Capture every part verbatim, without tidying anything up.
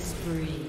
spree.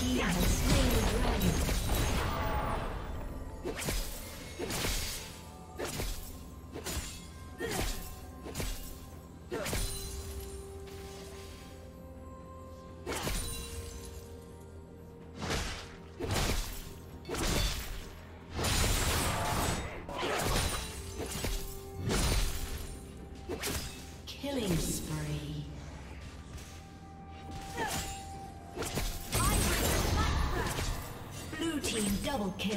He has slain the dragon. Killing spree. Double kill.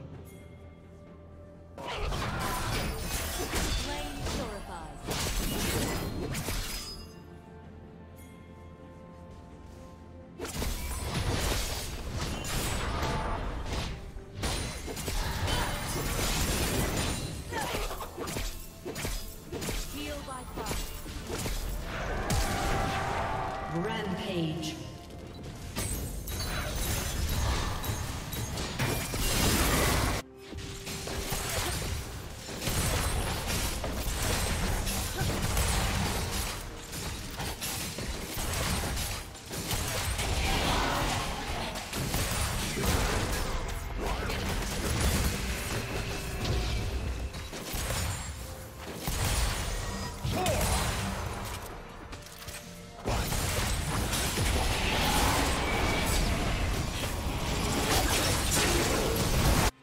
Rampage.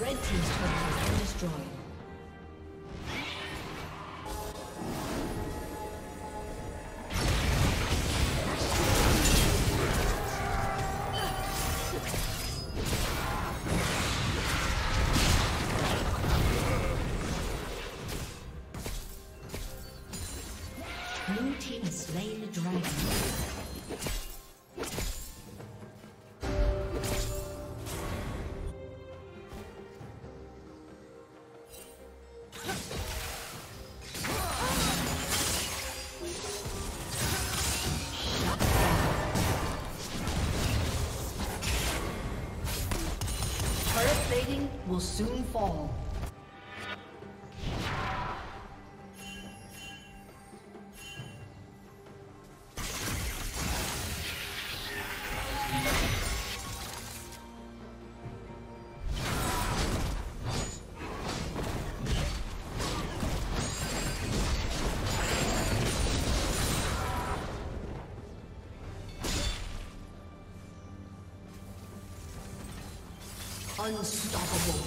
Red team's turret has been destroyed. Will soon fall. Unstoppable.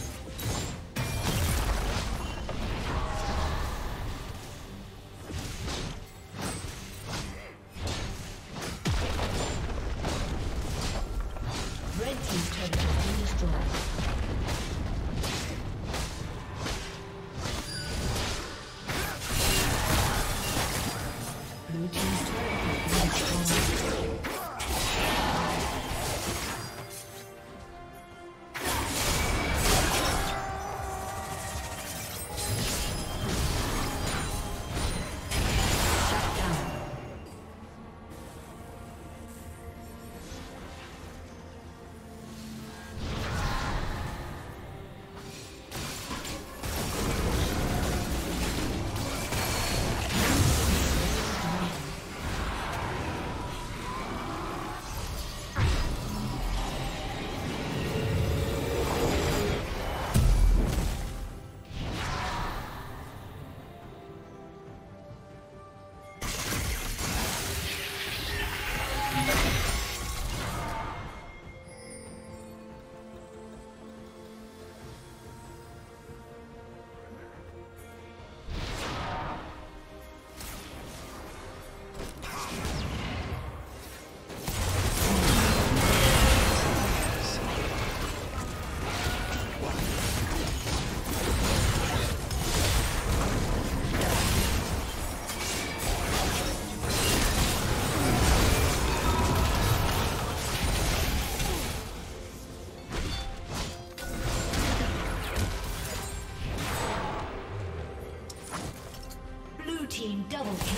Red team's turret has been destroyed. Double kill.